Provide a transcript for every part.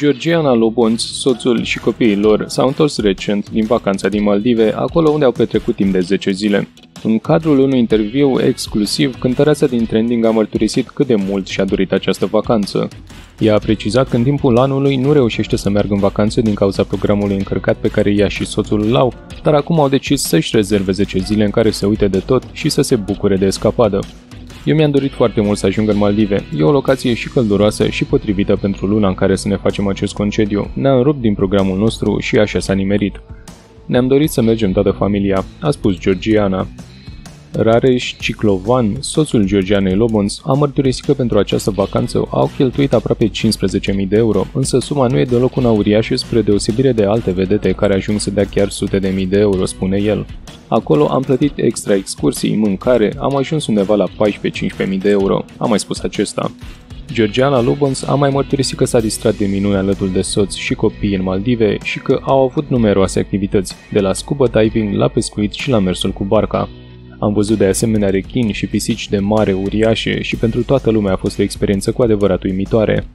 Georgiana Lobonț, soțul și copiii lor s-au întors recent din vacanța din Maldive, acolo unde au petrecut timp de 10 zile. În cadrul unui interviu exclusiv, cântăreața din Trending a mărturisit cât de mult și-a dorit această vacanță. Ea a precizat că în timpul anului nu reușește să meargă în vacanțe din cauza programului încărcat pe care ea și soțul l-au, dar acum au decis să-și rezerve 10 zile în care se uite de tot și să se bucure de escapadă. Eu mi-am dorit foarte mult să ajung în Maldive. E o locație și călduroasă și potrivită pentru luna în care să ne facem acest concediu. Ne-am rupt din programul nostru și așa s-a nimerit. Ne-am dorit să mergem toată familia, a spus Georgiana. Rareș Ciclovan, soțul Georgianei Lobonț, a mărturisit că pentru această vacanță au cheltuit aproape 15.000 de euro, însă suma nu e deloc una uriașă spre deosebire de alte vedete care ajung să dea chiar sute de mii de euro, spune el. Acolo am plătit extra excursii, mâncare, am ajuns undeva la 14-15.000 de euro, a mai spus acesta. Georgiana Lobonț a mai mărturisit că s-a distrat de minune alături de soț și copii în Maldive și că au avut numeroase activități, de la scuba diving la pescuit și la mersul cu barca. Am văzut de asemenea rechini și pisici de mare uriașe și pentru toată lumea a fost o experiență cu adevărat uimitoare.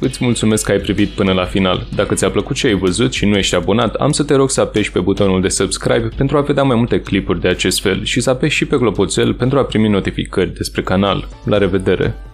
Îți mulțumesc că ai privit până la final. Dacă ți-a plăcut ce ai văzut și nu ești abonat, am să te rog să apeși pe butonul de subscribe pentru a vedea mai multe clipuri de acest fel și să apeși și pe clopoțel pentru a primi notificări despre canal. La revedere!